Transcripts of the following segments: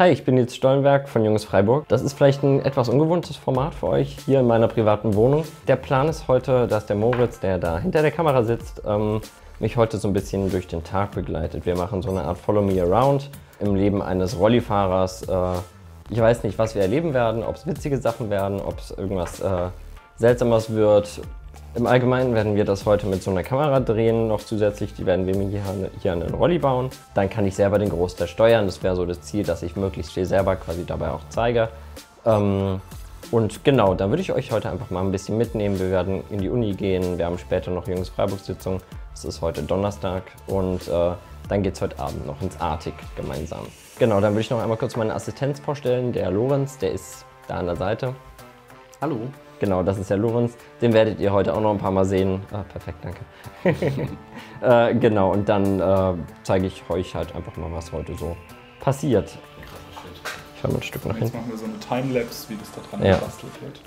Hi, ich bin Nils Stollenwerk von Junges Freiburg. Das ist vielleicht ein etwas ungewohntes Format für euch hier in meiner privaten Wohnung. Der Plan ist heute, dass der Moritz, der da hinter der Kamera sitzt, mich heute so ein bisschen durch den Tag begleitet. Wir machen so eine Art Follow Me Around im Leben eines Rollifahrers. Ich weiß nicht, was wir erleben werden, ob es witzige Sachen werden, ob es irgendwas Seltsames wird. Im Allgemeinen werden wir das heute mit so einer Kamera drehen, noch zusätzlich, die werden wir mir hier an den Rolli bauen. Dann kann ich selber den Großteil steuern, das wäre so das Ziel, dass ich möglichst viel selber quasi dabei auch zeige. Und genau, da würde ich euch heute einfach mal ein bisschen mitnehmen. Wir werden in die Uni gehen, wir haben später noch Junges Freiburg-Sitzung. Es ist heute Donnerstag und dann geht es heute Abend noch ins Arctic gemeinsam. Genau, dann würde ich noch einmal kurz meine Assistenz vorstellen, der Lorenz, der ist da an der Seite. Hallo. Genau, das ist der Lorenz, den werdet ihr heute auch noch ein paar Mal sehen. Ah, perfekt, danke. Genau, und dann zeige ich euch halt einfach mal, was heute so passiert. Ich fahre mal ein Stück nach hinten. Jetzt machen wir so eine Timelapse, wie das da dran gebastelt wird.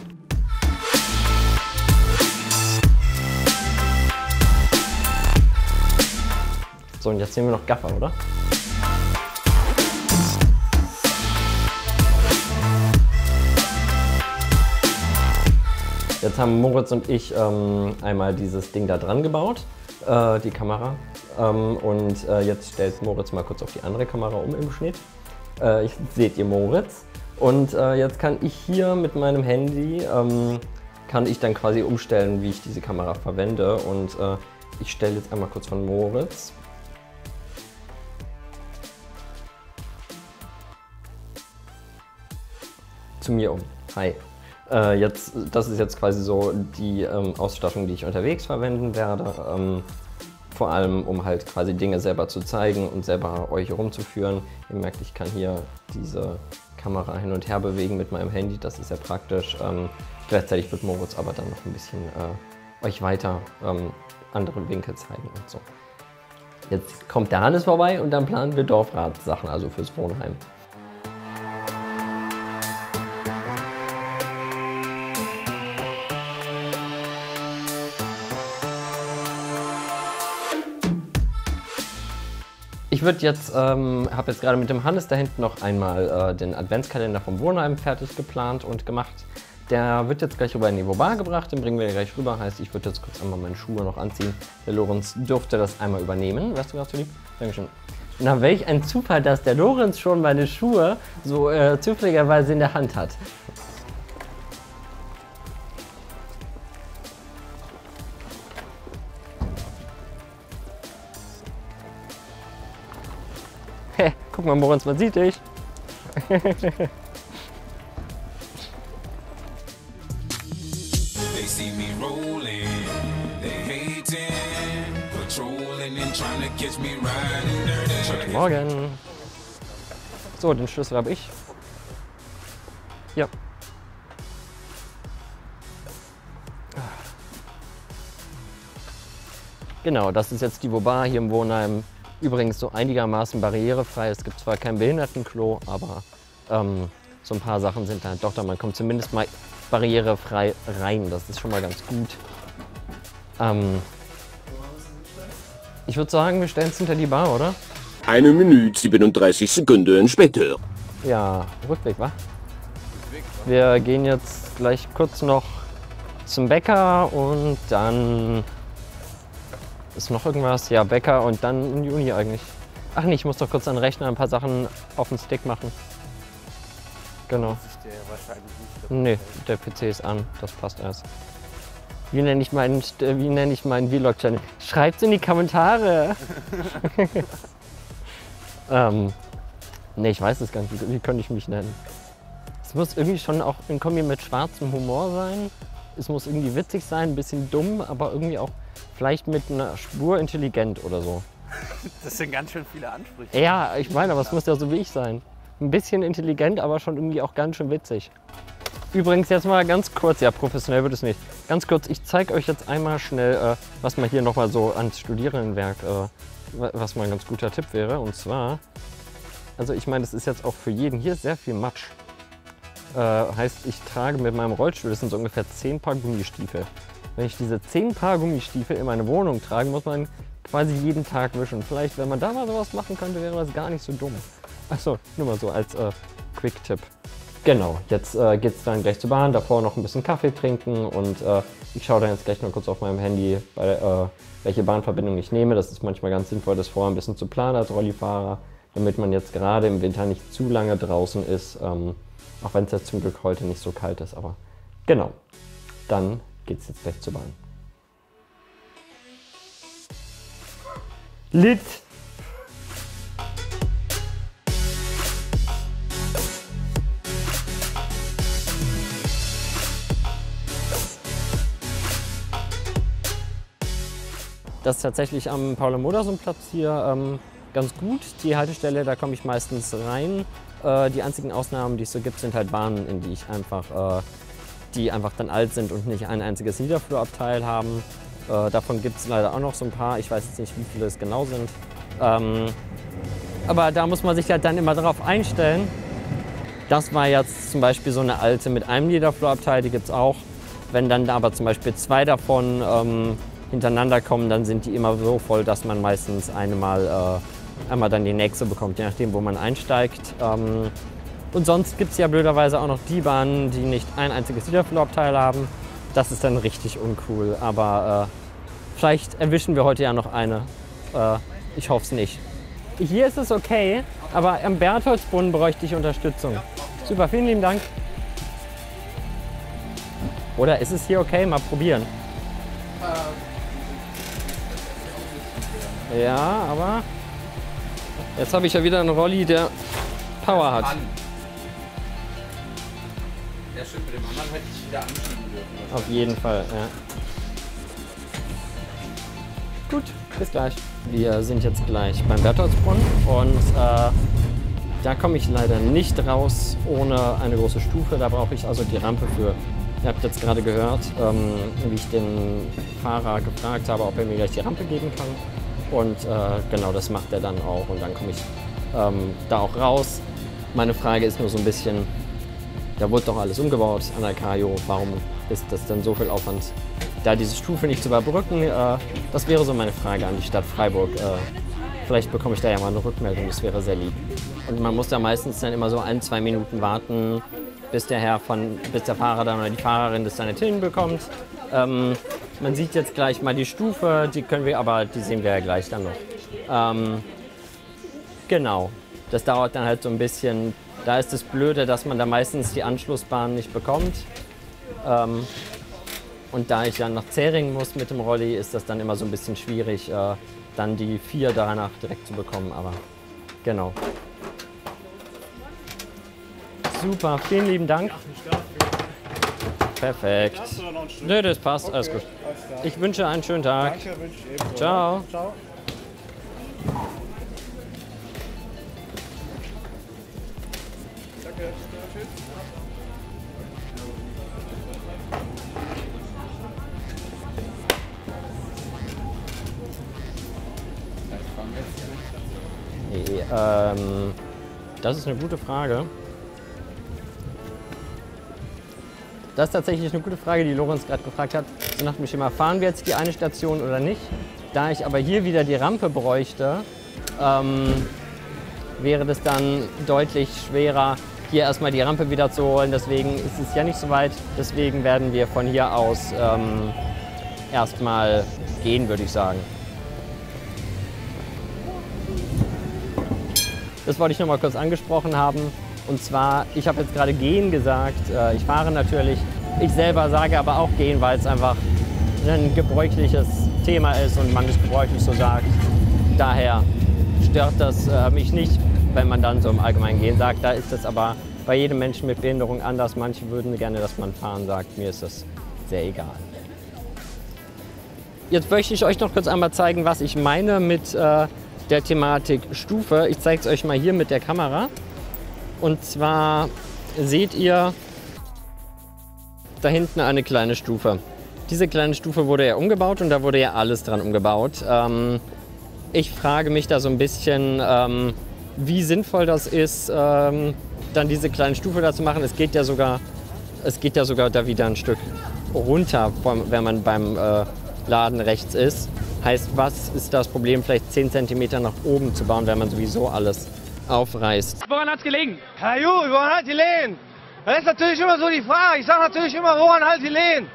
So, und jetzt sehen wir noch Gaffer, oder? Jetzt haben Moritz und ich einmal dieses Ding da dran gebaut, die Kamera. Jetzt stellt Moritz mal kurz auf die andere Kamera um im Schnitt. Seht ihr Moritz. Und jetzt kann ich hier mit meinem Handy, kann ich dann quasi umstellen, wie ich diese Kamera verwende. Und ich stelle jetzt einmal kurz von Moritz. Zu mir um. Hi. Jetzt, das ist jetzt quasi so die Ausstattung, die ich unterwegs verwenden werde. Vor allem, um halt quasi Dinge selber zu zeigen und selber euch herumzuführen. Ihr merkt, ich kann hier diese Kamera hin und her bewegen mit meinem Handy. Das ist sehr praktisch. Gleichzeitig wird Moritz aber dann noch ein bisschen euch weiter andere Winkel zeigen und so. Jetzt kommt der Hannes vorbei und dann planen wir Dorfratssachen, also fürs Wohnheim. Ich habe jetzt gerade mit dem Hannes da hinten noch einmal den Adventskalender vom Wohnheim fertig geplant und gemacht. Der wird jetzt gleich rüber in die Wobar gebracht, den bringen wir gleich rüber. Heißt, ich würde jetzt kurz einmal meine Schuhe noch anziehen. Der Lorenz dürfte das einmal übernehmen. Wärst du gerade so lieb? Dankeschön. Na, welch ein Zufall, dass der Lorenz schon meine Schuhe so zufälligerweise in der Hand hat. Guck mal, Moritz, man sieht dich. Guten Morgen. So, den Schlüssel habe ich. Ja. Genau, das ist jetzt die Wobar hier im Wohnheim. Übrigens so einigermaßen barrierefrei. Es gibt zwar kein Behindertenklo, aber so ein paar Sachen sind da doch da. Man kommt zumindest mal barrierefrei rein. Das ist schon mal ganz gut. Ich würde sagen, wir stellen es hinter die Bar, oder? 1 Minute 37 Sekunden später. Ja, Rückweg, wa? Wir gehen jetzt gleich kurz noch zum Bäcker und dann... Ist noch irgendwas? Ja, Bäcker und dann in die Uni eigentlich. Ach nee, ich muss doch kurz an den Rechner ein paar Sachen auf den Stick machen. Genau. Nee, der PC ist an, das passt erst. Wie nenne ich meinen Vlog-Channel? Schreibt's in die Kommentare! Nee, ich weiß es gar nicht, wie könnte ich mich nennen? Es muss irgendwie schon auch in Kombi mit schwarzem Humor sein. Es muss irgendwie witzig sein, ein bisschen dumm, aber irgendwie auch vielleicht mit einer Spur intelligent oder so. Das sind ganz schön viele Ansprüche. Ja, ich meine, aber es muss ja so wie ich sein. Ein bisschen intelligent, aber schon irgendwie auch ganz schön witzig. Übrigens jetzt mal ganz kurz, ja professionell wird es nicht, ganz kurz, ich zeige euch jetzt einmal schnell, was man hier nochmal so ans Studierendenwerk, was mal ein ganz guter Tipp wäre. Und zwar, also ich meine, das ist jetzt auch für jeden, hier ist sehr viel Matsch. Heißt, ich trage mit meinem Rollstuhl, das sind so ungefähr 10 Paar Gummistiefel. Wenn ich diese 10 Paar Gummistiefel in meine Wohnung trage, muss man quasi jeden Tag wischen. Vielleicht, wenn man da mal sowas machen könnte, wäre das gar nicht so dumm. Achso, nur mal so als Quick-Tipp. Genau, jetzt geht es dann gleich zur Bahn, davor noch ein bisschen Kaffee trinken und ich schaue dann jetzt gleich noch kurz auf meinem Handy, welche Bahnverbindung ich nehme. Das ist manchmal ganz sinnvoll, das vorher ein bisschen zu planen als Rollifahrer, damit man jetzt gerade im Winter nicht zu lange draußen ist, auch wenn es jetzt zum Glück heute nicht so kalt ist, aber genau, dann geht's jetzt gleich zur Bahn. Lit! Das ist tatsächlich am Paul-Moderson-Platz hier ganz gut. Die Haltestelle, da komme ich meistens rein. Die einzigen Ausnahmen, die es so gibt, sind halt Bahnen, in die ich einfach, die dann alt sind und nicht ein einziges Niederflurabteil haben. Davon gibt es leider auch noch so ein paar. Ich weiß jetzt nicht, wie viele es genau sind. Aber da muss man sich halt dann immer darauf einstellen. Das war jetzt zum Beispiel so eine alte mit einem Niederflurabteil, die gibt es auch. Wenn dann aber zum Beispiel zwei davon hintereinander kommen, dann sind die immer so voll, dass man meistens einmal dann die nächste bekommt, je nachdem, wo man einsteigt. Und sonst gibt es ja blöderweise auch noch die Bahnen, die nicht ein einziges Niederflurabteil haben. Das ist dann richtig uncool, aber vielleicht erwischen wir heute ja noch eine. Ich hoffe es nicht. Hier ist es okay, aber am Bertoldsbrunnen bräuchte ich Unterstützung. Super, vielen lieben Dank. Oder ist es hier okay? Mal probieren. Ja, aber jetzt habe ich ja wieder einen Rolli, der Power hat. Ja, stimmt, mit dem anderen hätte ich wieder anschieben dürfen. Auf jeden Fall, ja. Gut, bis gleich. Wir sind jetzt gleich beim Bertoldsbrunnen und da komme ich leider nicht raus ohne eine große Stufe. Da brauche ich also die Rampe für. Ihr habt jetzt gerade gehört, wie ich den Fahrer gefragt habe, ob er mir gleich die Rampe geben kann. Und genau, das macht er dann auch und dann komme ich da auch raus. Meine Frage ist nur so ein bisschen, da wurde doch alles umgebaut an der Kajo, warum ist das denn so viel Aufwand, da diese Stufe nicht zu überbrücken? Das wäre so meine Frage an die Stadt Freiburg. Vielleicht bekomme ich da ja mal eine Rückmeldung, das wäre sehr lieb. Und man muss da meistens dann immer so 1-2 Minuten warten, bis der Fahrer dann oder die Fahrerin das dann nicht hinbekommt. Man sieht jetzt gleich mal die Stufe, die sehen wir ja gleich dann noch. Genau, das dauert dann halt so ein bisschen. Da ist das Blöde, dass man da meistens die Anschlussbahn nicht bekommt. Und da ich dann nach Zähringen muss mit dem Rolli, ist das dann immer so ein bisschen schwierig, dann die 4 danach direkt zu bekommen. Aber genau. Super, vielen lieben Dank. Perfekt. Nö, das passt, okay, alles gut. Ich wünsche einen schönen Tag. Danke, wünsche ich ebenso. Ciao. Ciao. Danke. Nee, das ist eine gute Frage. Das ist tatsächlich eine gute Frage, die Lorenz gerade gefragt hat. So nach dem Schema, fahren wir jetzt die eine Station oder nicht? Da ich aber hier wieder die Rampe bräuchte, wäre das dann deutlich schwerer, hier erstmal die Rampe wieder zu holen. Deswegen ist es ja nicht so weit. Deswegen werden wir von hier aus erstmal gehen, würde ich sagen. Das wollte ich noch mal kurz angesprochen haben. Und zwar, ich habe jetzt gerade gehen gesagt, ich fahre natürlich, ich selber sage aber auch gehen, weil es einfach ein gebräuchliches Thema ist und man es gebräuchlich so sagt. Daher stört das mich nicht, wenn man dann so im Allgemeinen gehen sagt. Da ist das aber bei jedem Menschen mit Behinderung anders. Manche würden gerne, dass man fahren sagt. Mir ist das sehr egal. Jetzt möchte ich euch noch kurz einmal zeigen, was ich meine mit der Thematik Stufe. Ich zeige es euch mal hier mit der Kamera. Und zwar seht ihr da hinten eine kleine Stufe. Diese kleine Stufe wurde ja umgebaut und da wurde ja alles dran umgebaut. Ich frage mich da so ein bisschen, wie sinnvoll das ist, dann diese kleine Stufe da zu machen. Es geht ja sogar da wieder ein Stück runter, wenn man beim Laden rechts ist. Heißt, was ist das Problem, vielleicht 10 cm nach oben zu bauen, wenn man sowieso alles aufreißt. Woran hat's gelegen? Ja, gut, woran halt die Lehen? Das ist natürlich immer so die Frage. Ich sage natürlich immer, woran halt die Lehen?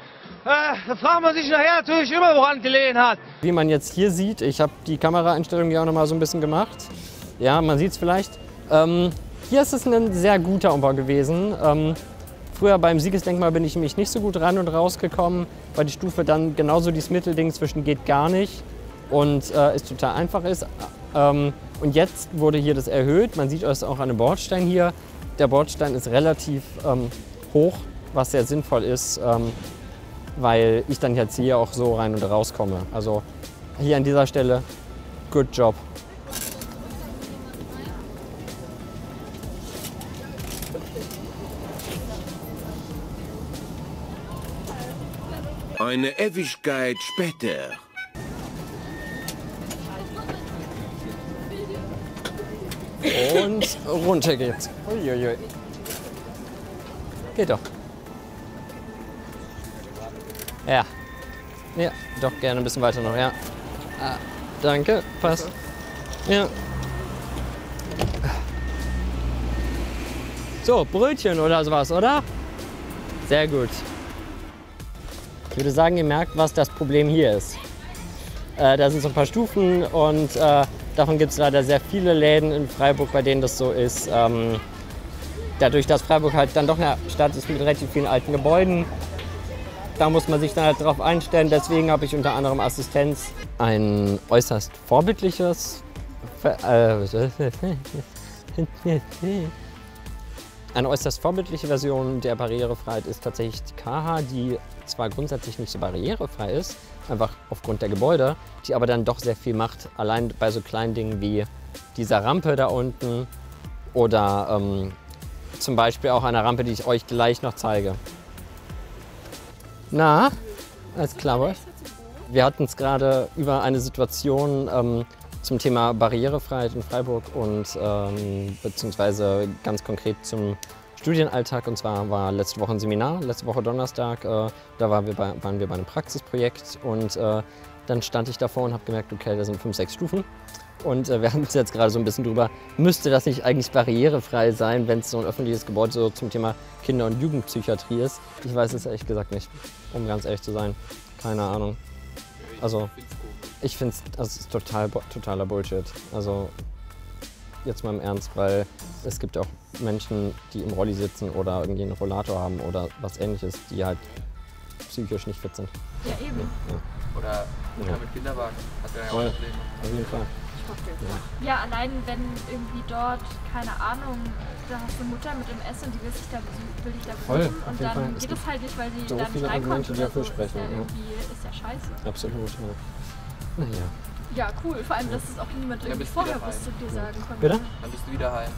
Da fragt man sich nachher natürlich immer, woran die Lehen hat. Wie man jetzt hier sieht, ich habe die Kameraeinstellung ja auch noch mal so ein bisschen gemacht. Ja, man sieht es vielleicht. Hier ist es ein sehr guter Umbau gewesen. Früher beim Siegesdenkmal bin ich nämlich nicht so gut ran und rausgekommen, weil die Stufe dann genauso dieses Mittelding zwischen geht gar nicht und ist total einfach ist. Und jetzt wurde hier das erhöht. Man sieht es auch an dem Bordstein hier. Der Bordstein ist relativ hoch, was sehr sinnvoll ist, weil ich dann jetzt hier auch so rein und rauskomme. Also hier an dieser Stelle, good job. Eine Ewigkeit später. Und runter geht's. Uiuiui. Geht doch. Ja. Ja, doch gerne ein bisschen weiter noch, ja. Ah, danke, passt. Ja. So, Brötchen oder sowas, oder? Sehr gut. Ich würde sagen, ihr merkt, was das Problem hier ist. Da sind so ein paar Stufen und davon gibt es leider sehr viele Läden in Freiburg, bei denen das so ist. Dadurch, dass Freiburg halt dann doch eine Stadt ist mit relativ vielen alten Gebäuden, da muss man sich dann halt drauf einstellen. Deswegen habe ich unter anderem Assistenz. Ein äußerst vorbildliches, eine äußerst vorbildliche Version der Barrierefreiheit ist tatsächlich die KHA, die zwar grundsätzlich nicht so barrierefrei ist, einfach aufgrund der Gebäude, die aber dann doch sehr viel macht, allein bei so kleinen Dingen wie dieser Rampe da unten oder zum Beispiel auch einer Rampe, die ich euch gleich noch zeige. Na, alles klar, was? Wir hatten es gerade über eine Situation zum Thema Barrierefreiheit in Freiburg und beziehungsweise ganz konkret zum Studienalltag. Und zwar war letzte Woche ein Seminar, letzte Woche Donnerstag. Da waren wir bei einem Praxisprojekt und dann stand ich davor und habe gemerkt, okay, da sind 5, 6 Stufen. Und wir haben uns jetzt gerade so ein bisschen drüber, müsste das nicht eigentlich barrierefrei sein, wenn es so ein öffentliches Gebäude so zum Thema Kinder- und Jugendpsychiatrie ist? Ich weiß es ehrlich gesagt nicht, um ganz ehrlich zu sein. Keine Ahnung. Also, ich finde es, das ist totaler Bullshit. Also, jetzt mal im Ernst, weil es gibt auch Menschen, die im Rolli sitzen oder irgendwie einen Rollator haben oder was Ähnliches, die halt psychisch nicht fit sind. Ja, eben. Ja. Oder ja. Mit Kinderwagen hat er ja auch Probleme. Auf jeden Fall. Ja. Ja, allein wenn irgendwie dort, keine Ahnung, da hast du eine Mutter mit MS und die will sich da besuchen und dann Fall. Geht es halt nicht, weil sie so da nicht viele reinkommt. Argumente, die dafür so sprechen. Ist ja scheiße. Absolut, ja. Naja. Ja, cool. Vor allem, dass es auch niemand irgendwie vorher wusste, dir sagen konnte. Bitte? Dann bist du wieder heim.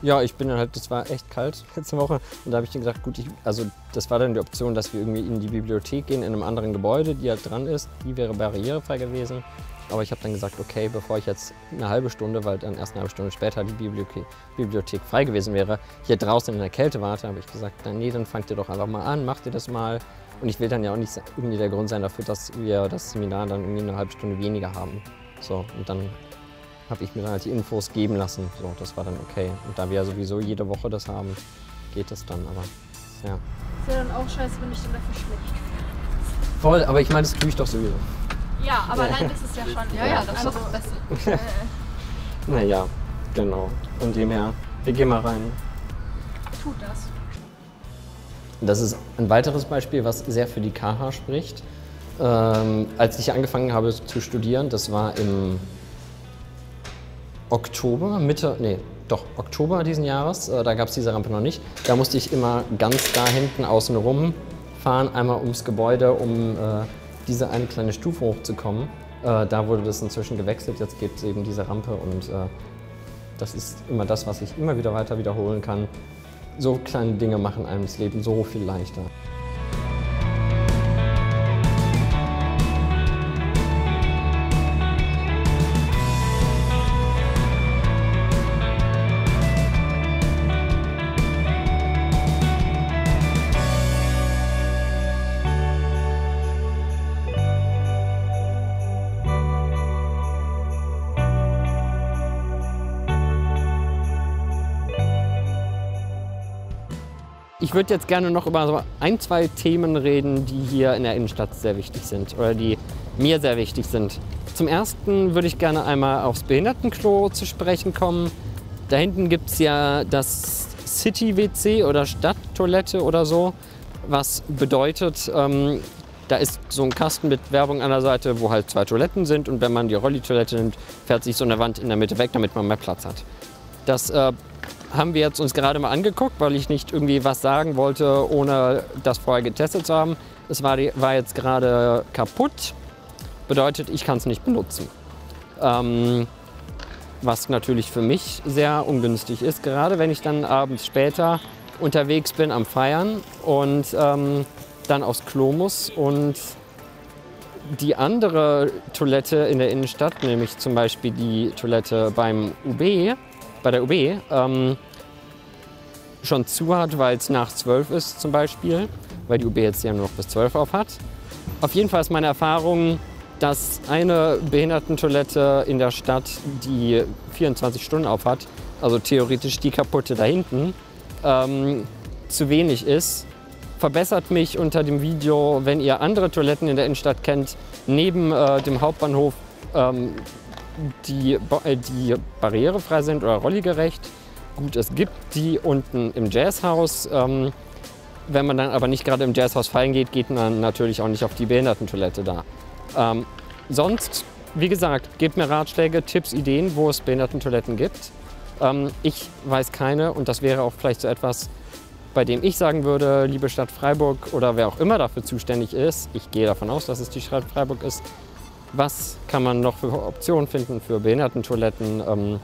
Ja, ich bin dann halt, das war echt kalt letzte Woche und da habe ich dann gesagt, gut, also das war dann die Option, dass wir irgendwie in die Bibliothek gehen, in einem anderen Gebäude, die halt dran ist, die wäre barrierefrei gewesen. Aber ich habe dann gesagt, okay, bevor ich jetzt eine halbe Stunde, weil dann erst eine halbe Stunde später die Bibliothek frei gewesen wäre, hier draußen in der Kälte warte, habe ich gesagt, nee, dann fangt ihr doch einfach mal an, macht ihr das mal. Und ich will dann ja auch nicht irgendwie der Grund sein dafür, dass wir das Seminar dann irgendwie eine halbe Stunde weniger haben. So, und dann habe ich mir dann halt die Infos geben lassen. So, das war dann okay. Und da wir ja sowieso jede Woche das haben, geht das dann aber, ja. Ist ja dann auch scheiße, wenn ich dann dafür schlecht bin. Voll, aber ich meine, das tue ich doch sowieso. Ja, aber nein, das ist ja schon, ja, das ist doch das Beste. Naja, genau. Und dem her, wir gehen mal rein. Tut das. Das ist ein weiteres Beispiel, was sehr für die KH spricht. Als ich angefangen habe zu studieren, das war im Oktober, Oktober diesen Jahres, da gab es diese Rampe noch nicht. Da musste ich immer ganz da hinten außen rum fahren, einmal ums Gebäude, um diese eine kleine Stufe hochzukommen. Da wurde das inzwischen gewechselt, jetzt gibt es eben diese Rampe und das ist immer das, was ich immer wieder weiter wiederholen kann. So kleine Dinge machen einem das Leben so viel leichter. Ich würde jetzt gerne noch über so ein, zwei Themen reden, die hier in der Innenstadt sehr wichtig sind oder die mir sehr wichtig sind. Zum Ersten würde ich gerne einmal aufs Behindertenklo zu sprechen kommen. Da hinten gibt es ja das City-WC oder Stadttoilette oder so, was bedeutet, da ist so ein Kasten mit Werbung an der Seite, wo halt zwei Toiletten sind, und wenn man die Rolli-Toilette nimmt, fährt sich so eine Wand in der Mitte weg, damit man mehr Platz hat. Das haben wir jetzt uns gerade mal angeguckt, weil ich nicht irgendwie was sagen wollte, ohne das vorher getestet zu haben. Es war jetzt gerade kaputt, bedeutet, ich kann es nicht benutzen. Was natürlich für mich sehr ungünstig ist, gerade wenn ich dann abends später unterwegs bin am Feiern und dann aufs Klo muss. Und die andere Toilette in der Innenstadt, nämlich zum Beispiel die Toilette beim UB, bei der UB, schon zu hat, weil es nach 12 ist zum Beispiel, weil die UB jetzt ja nur noch bis 12 auf hat. Auf jeden Fall ist meine Erfahrung, dass eine Behindertentoilette in der Stadt, die 24 Stunden auf hat, also theoretisch die kaputte da hinten, zu wenig ist. Verbessert mich unter dem Video, wenn ihr andere Toiletten in der Innenstadt kennt, neben dem Hauptbahnhof, die barrierefrei sind oder rolligerecht. Gut, es gibt die unten im Jazzhaus. Wenn man dann aber nicht gerade im Jazzhaus feiern geht, geht man natürlich auch nicht auf die Behindertentoilette da. Sonst, wie gesagt, gebt mir Ratschläge, Tipps, Ideen, wo es Behindertentoiletten gibt. Ich weiß keine, und das wäre auch vielleicht so etwas, bei dem ich sagen würde, liebe Stadt Freiburg oder wer auch immer dafür zuständig ist, ich gehe davon aus, dass es die Stadt Freiburg ist, was kann man noch für Optionen finden für Behindertentoiletten,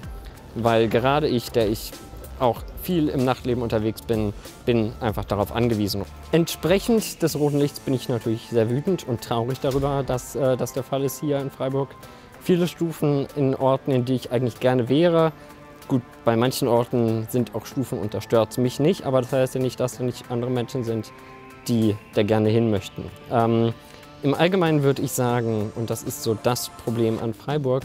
weil gerade ich, der ich auch viel im Nachtleben unterwegs bin, bin einfach darauf angewiesen. Entsprechend des roten Lichts bin ich natürlich sehr wütend und traurig darüber, dass das der Fall ist hier in Freiburg. Viele Stufen in Orten, in die ich eigentlich gerne wäre. Gut, bei manchen Orten sind auch Stufen und da stört es mich nicht, aber das heißt ja nicht, dass da nicht andere Menschen sind, die da gerne hin möchten. Im Allgemeinen würde ich sagen, und das ist so das Problem an Freiburg,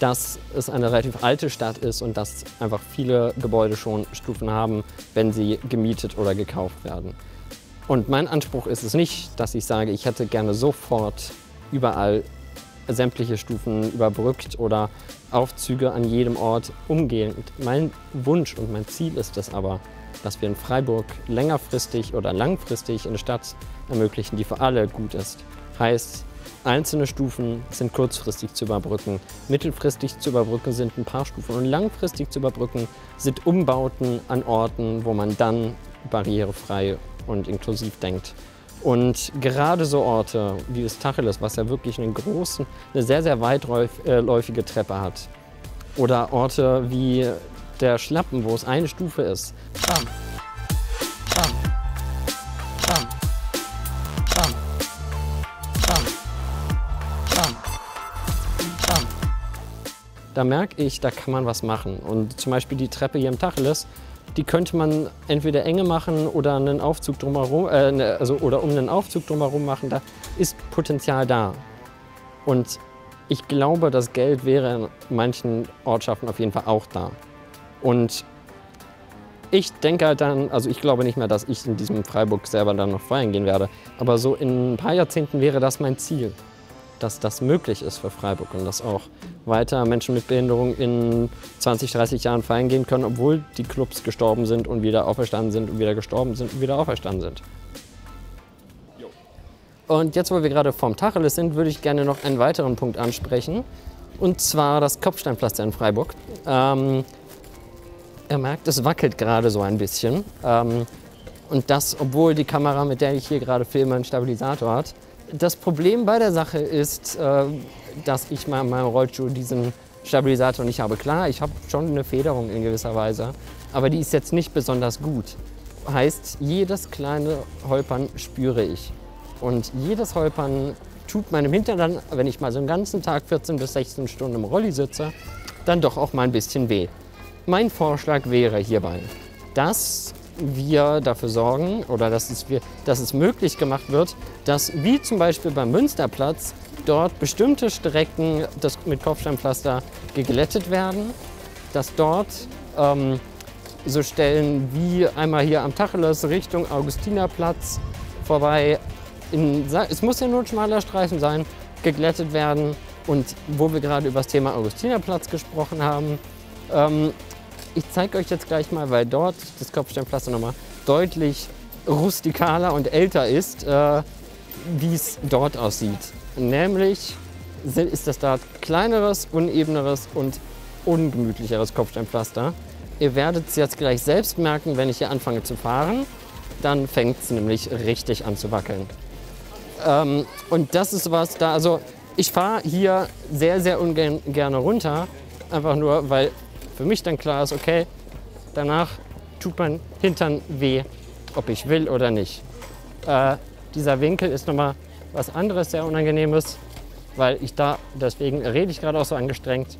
dass es eine relativ alte Stadt ist und dass einfach viele Gebäude schon Stufen haben, wenn sie gemietet oder gekauft werden. Und mein Anspruch ist es nicht, dass ich sage, ich hätte gerne sofort überall sämtliche Stufen überbrückt oder Aufzüge an jedem Ort umgehend. Mein Wunsch und mein Ziel ist es aber, dass wir in Freiburg längerfristig oder langfristig eine Stadt ermöglichen, die für alle gut ist. Heißt, einzelne Stufen sind kurzfristig zu überbrücken, mittelfristig zu überbrücken sind ein paar Stufen und langfristig zu überbrücken sind Umbauten an Orten, wo man dann barrierefrei und inklusiv denkt. Und gerade so Orte wie das Tacheles, was ja wirklich eine sehr, sehr weitläufige Treppe hat, oder Orte wie der Schlappen, wo es eine Stufe ist. Bam. Bam. Bam. Bam. Bam. Bam. Bam. Da merke ich, da kann man was machen. Und zum Beispiel die Treppe hier im Tacheles, die könnte man entweder enge machen oder einen Aufzug drumherum, oder um einen Aufzug drumherum machen. Da ist Potenzial da. Und ich glaube, das Geld wäre in manchen Ortschaften auf jeden Fall auch da. Und ich denke halt dann, also ich glaube nicht mehr, dass ich in diesem Freiburg selber dann noch feiern gehen werde, aber so in ein paar Jahrzehnten wäre das mein Ziel, dass das möglich ist für Freiburg und dass auch weiter Menschen mit Behinderung in 20, 30 Jahren feiern gehen können, obwohl die Clubs gestorben sind und wieder auferstanden sind und wieder gestorben sind und wieder auferstanden sind. Und jetzt, wo wir gerade vom Tacheles sind, würde ich gerne noch einen weiteren Punkt ansprechen, und zwar das Kopfsteinpflaster in Freiburg. Ihr merkt, es wackelt gerade so ein bisschen, und das, obwohl die Kamera, mit der ich hier gerade filme, einen Stabilisator hat. Das Problem bei der Sache ist, dass ich mal in meinem Rollstuhl diesen Stabilisator nicht habe. Klar, ich habe schon eine Federung in gewisser Weise, aber die ist jetzt nicht besonders gut. Heißt, jedes kleine Holpern spüre ich. Und jedes Holpern tut meinem Hintern, wenn ich mal so einen ganzen Tag 14 bis 16 Stunden im Rolli sitze, dann doch auch mal ein bisschen weh. Mein Vorschlag wäre hierbei, dass wir dafür sorgen, oder dass es möglich gemacht wird, dass, wie zum Beispiel beim Münsterplatz, dort bestimmte Strecken mit Kopfsteinpflaster geglättet werden, dass dort so Stellen wie einmal hier am Tacheles Richtung Augustinerplatz vorbei. Es muss ja nur ein schmaler Streifen sein, geglättet werden. Und wo wir gerade über das Thema Augustinerplatz gesprochen haben, ich zeige euch jetzt gleich mal, weil dort das Kopfsteinpflaster nochmal deutlich rustikaler und älter ist, wie es dort aussieht. Nämlich ist das da kleineres, unebeneres und ungemütlicheres Kopfsteinpflaster. Ihr werdet es jetzt gleich selbst merken, wenn ich hier anfange zu fahren, dann fängt es nämlich richtig an zu wackeln. Und das ist was da, also ich fahre hier sehr, sehr ungern runter, einfach nur, weil für mich dann klar ist, okay, danach tut mein Hintern weh, ob ich will oder nicht. Dieser Winkel ist nochmal was anderes, sehr Unangenehmes, weil ich da, deswegen rede ich gerade auch so angestrengt,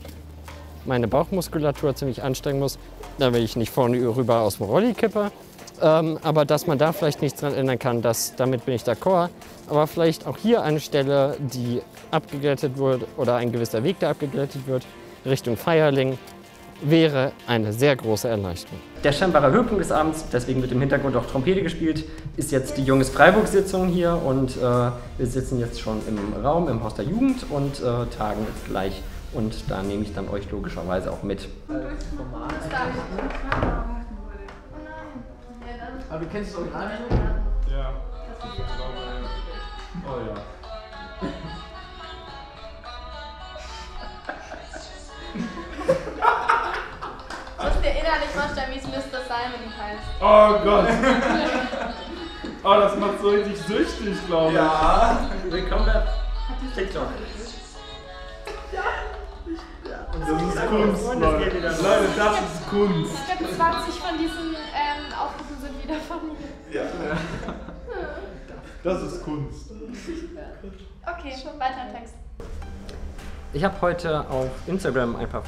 meine Bauchmuskulatur ziemlich anstrengen muss, damit ich nicht vorne rüber aus dem Rolli kippe. Aber dass man da vielleicht nichts dran ändern kann, damit bin ich d'accord. Aber vielleicht auch hier eine Stelle, die abgeglättet wird oder ein gewisser Weg, der abgeglättet wird, Richtung Feierling, wäre eine sehr große Erleichterung. Der scheinbare Höhepunkt des Abends, deswegen wird im Hintergrund auch Trompete gespielt, ist jetzt die Junges Freiburg-Sitzung hier und wir sitzen jetzt schon im Raum, im Haus der Jugend und tagen jetzt gleich. Und da nehme ich dann euch logischerweise auch mit. Aber du kennst es auch gar nicht? Ja. Oh ja. Ich muss dir innerlich vorstellen, wie es Mr. Simon heißt. Oh Gott. Oh, das macht so richtig süchtig, glaube ich. Ja. Willkommen bei TikTok. Das ist Kunst, Mann. Leute, das ist Kunst. Ich glaube, 20 von diesen Aufrufen sind wieder von mir. Ja. Das ist Kunst. Okay, weiter im Text. Ich habe heute auf Instagram ein paar,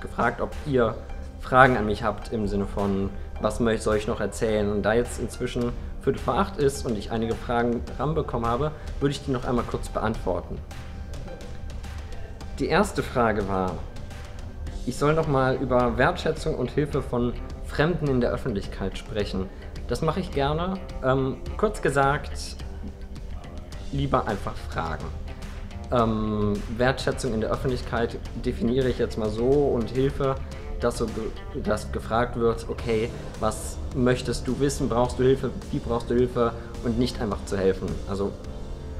gefragt, ob ihr Fragen an mich habt im Sinne von, was soll ich noch erzählen? Und da jetzt inzwischen 7:45 ist und ich einige Fragen ranbekommen habe, würde ich die noch einmal kurz beantworten. Die erste Frage war, ich soll noch mal über Wertschätzung und Hilfe von Fremden in der Öffentlichkeit sprechen. Das mache ich gerne. Kurz gesagt, lieber einfach fragen. Wertschätzung in der Öffentlichkeit definiere ich jetzt mal so und Hilfe, dass gefragt wird, okay, was möchtest du wissen, brauchst du Hilfe, wie brauchst du Hilfe und nicht einfach zu helfen. Also,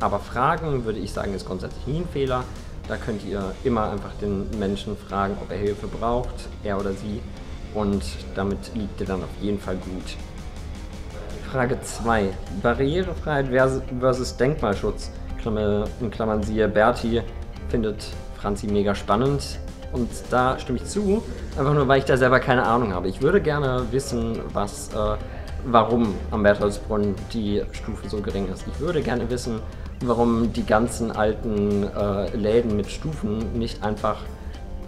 aber fragen, würde ich sagen, ist grundsätzlich nie ein Fehler. Da könnt ihr immer einfach den Menschen fragen, ob er Hilfe braucht, er oder sie. Und damit liegt ihr dann auf jeden Fall gut. Frage 2. Barrierefreiheit versus Denkmalschutz. In Klammern siehe Berti, findet Franzi mega spannend. Und da stimme ich zu, einfach nur, weil ich da selber keine Ahnung habe. Ich würde gerne wissen, warum am Bertoldsbrunnen die Stufe so gering ist. Ich würde gerne wissen, warum die ganzen alten Läden mit Stufen nicht einfach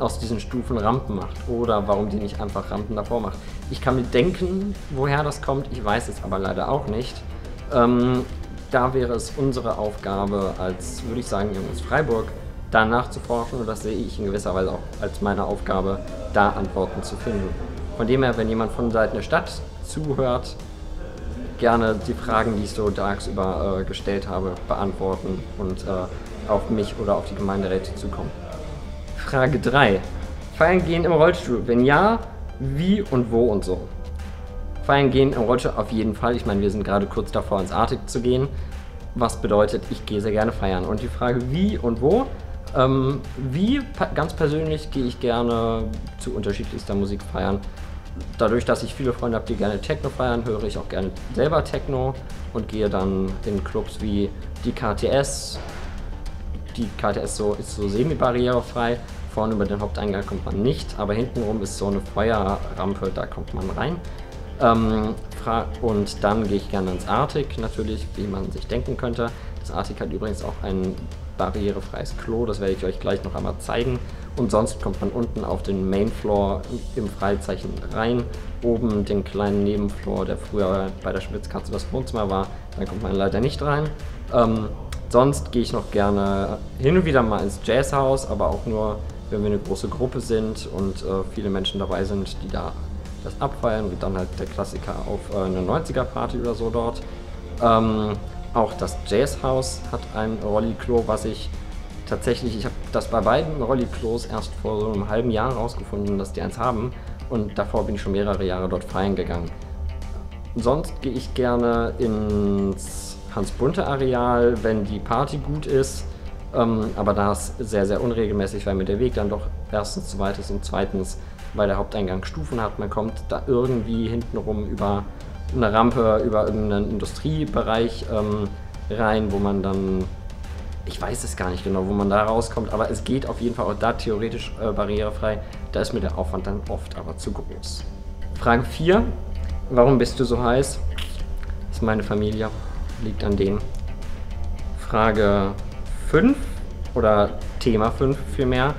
aus diesen Stufen Rampen macht oder warum die nicht einfach Rampen davor macht. Ich kann mir denken, woher das kommt, ich weiß es aber leider auch nicht. Da wäre es unsere Aufgabe als, würde ich sagen, Junges Freiburg, da nachzuforschen und das sehe ich in gewisser Weise auch als meine Aufgabe, da Antworten zu finden. Von dem her, wenn jemand von Seiten der Stadt zuhört, gerne die Fragen, die ich so tagsüber gestellt habe, beantworten und auf mich oder auf die Gemeinderäte zukommen. Frage 3. Feiern gehen im Rollstuhl? Wenn ja, wie und wo und so? Feiern gehen im Rollstuhl auf jeden Fall. Ich meine, wir sind gerade kurz davor, ins Arctic zu gehen. Was bedeutet, ich gehe sehr gerne feiern. Und die Frage, wie und wo? Wie, ganz persönlich, gehe ich gerne zu unterschiedlichster Musik feiern. Dadurch, dass ich viele Freunde habe, die gerne Techno feiern, höre ich auch gerne selber Techno und gehe dann in Clubs wie die KTS. Die KTS ist so semi-barrierefrei. Vorne über den Haupteingang kommt man nicht, aber hintenrum ist so eine Feuerrampe, da kommt man rein. Und dann gehe ich gerne ins Arctic, natürlich, wie man sich denken könnte. Das Arctic hat übrigens auch ein barrierefreies Klo, das werde ich euch gleich noch einmal zeigen. Und sonst kommt man unten auf den Mainfloor im Freizeichen rein, oben den kleinen Nebenfloor, der früher bei der Schmitzkatze das Wohnzimmer war, da kommt man leider nicht rein. Sonst gehe ich noch gerne hin und wieder mal ins Jazzhaus, aber auch nur, wenn wir eine große Gruppe sind und viele Menschen dabei sind, die da das abfeiern, wie dann halt der Klassiker auf eine 90er-Party oder so dort. Auch das Jazzhaus hat ein Rolli-Klo, was ich tatsächlich, ich habe das bei beiden Rolli-Klos erst vor so einem halben Jahr rausgefunden, dass die eins haben, und davor bin ich schon mehrere Jahre dort feiern gegangen. Sonst gehe ich gerne ins Hans Bunte Areal, wenn die Party gut ist, aber da ist sehr, sehr unregelmäßig, weil mir der Weg dann doch erstens zu weit ist und zweitens, weil der Haupteingang Stufen hat. Man kommt da irgendwie hintenrum über eine Rampe, über irgendeinen Industriebereich rein, wo man dann, ich weiß es gar nicht genau, wo man da rauskommt, aber es geht auf jeden Fall auch da theoretisch barrierefrei. Da ist mir der Aufwand dann oft aber zu groß. Frage 4. Warum bist du so heiß? Das ist meine Familie. Liegt an denen. Frage 5 oder Thema 5 vielmehr.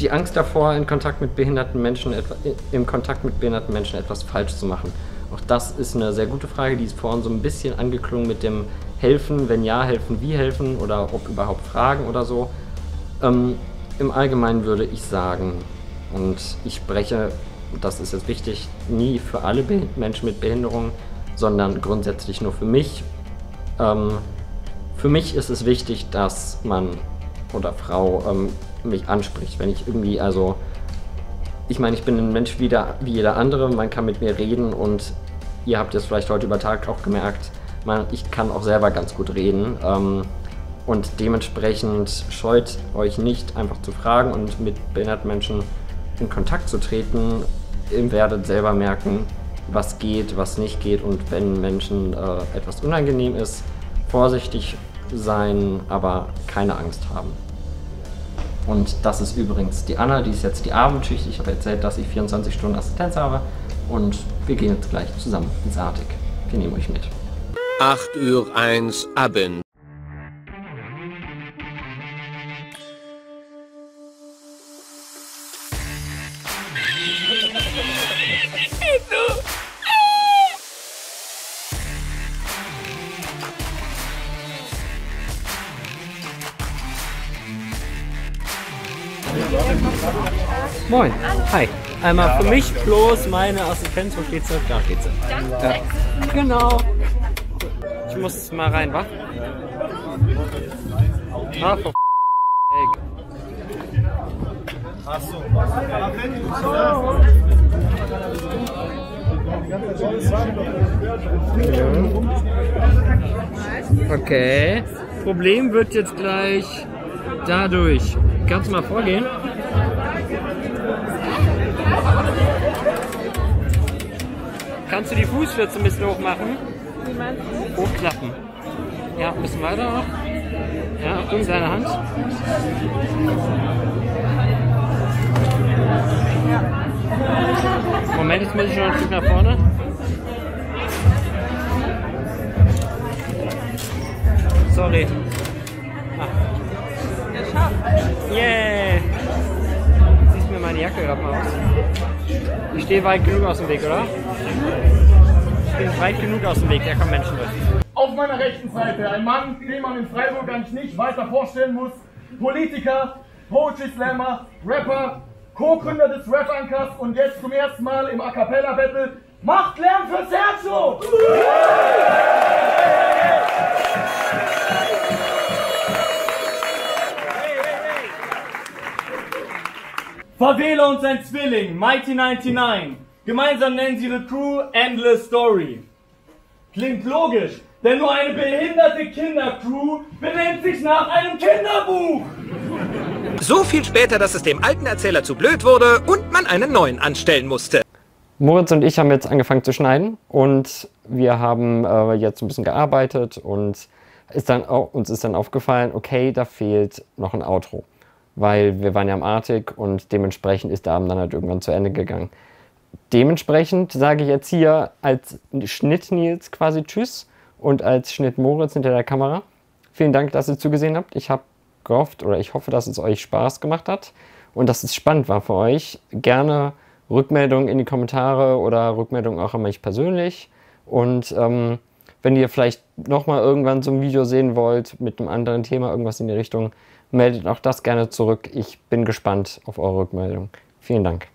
Die Angst davor, im Kontakt mit behinderten Menschen etwas falsch zu machen. Auch das ist eine sehr gute Frage, die ist vorhin so ein bisschen angeklungen mit dem Helfen, wenn ja, helfen, wie helfen oder ob überhaupt fragen oder so. Im Allgemeinen würde ich sagen, und ich spreche, das ist jetzt wichtig, nie für alle Menschen mit Behinderung, sondern grundsätzlich nur für mich. Für mich ist es wichtig, dass Mann oder Frau mich anspricht, wenn ich irgendwie, also ich meine, ich bin ein Mensch wie jeder andere, man kann mit mir reden, und ihr habt jetzt vielleicht heute über Tag auch gemerkt, ich kann auch selber ganz gut reden, und dementsprechend scheut euch nicht, einfach zu fragen und mit behinderten Menschen in Kontakt zu treten. Ihr werdet selber merken, was geht, was nicht geht, und wenn Menschen etwas unangenehm ist, vorsichtig sein, aber keine Angst haben. Und das ist übrigens die Anna, die ist jetzt die Abendschicht. Ich habe erzählt, dass ich 24 Stunden Assistenz habe, und wir gehen jetzt gleich zusammen ins Arctic. Wir nehmen euch mit. 8:01 Uhr abends. Moin. Hi. Einmal für mich bloß meine Assistenz. Wo steht sie? Da steht sie. Ja. Genau. Ich muss mal rein, wa? Ah, for f***. Okay. Problem wird jetzt gleich dadurch. Kannst du mal vorgehen? Kannst du die Fußschürze ein bisschen hoch machen? Wie meinst du? Hochklappen. Ja, ein bisschen weiter noch. Ja, um seine Hand. Moment, jetzt muss ich noch ein Stück nach vorne. Sorry. Ah. Yeah! Siehst mir meine Jacke gerade mal aus. Ich stehe weit genug aus dem Weg, oder? Ich bin weit genug aus dem Weg, da kommen Menschen durch. Auf meiner rechten Seite ein Mann, den man in Freiburg eigentlich nicht weiter vorstellen muss. Politiker, Poetry Slammer, Rapper, Co-Gründer des Rap-Ankers und jetzt zum ersten Mal im A-Cappella-Battle. Macht Lärm für Sergio! Pavel und sein Zwilling, Mighty 99. Gemeinsam nennen sie ihre Crew Endless Story. Klingt logisch, denn nur eine behinderte Kindercrew benennt sich nach einem Kinderbuch. So viel später, dass es dem alten Erzähler zu blöd wurde und man einen neuen anstellen musste. Moritz und ich haben jetzt angefangen zu schneiden, und wir haben jetzt ein bisschen gearbeitet, und uns ist dann aufgefallen, okay, da fehlt noch ein Outro. Weil wir waren ja am Arctic und dementsprechend ist der Abend dann halt irgendwann zu Ende gegangen. Dementsprechend sage ich jetzt hier als Schnitt Nils quasi Tschüss und als Schnitt Moritz hinter der Kamera. Vielen Dank, dass ihr zugesehen habt. Ich habe gehofft, oder ich hoffe, dass es euch Spaß gemacht hat und dass es spannend war für euch. Gerne Rückmeldungen in die Kommentare oder Rückmeldungen auch an mich persönlich. Und wenn ihr vielleicht nochmal irgendwann so ein Video sehen wollt mit einem anderen Thema, irgendwas in die Richtung, meldet auch das gerne zurück. Ich bin gespannt auf eure Rückmeldung. Vielen Dank.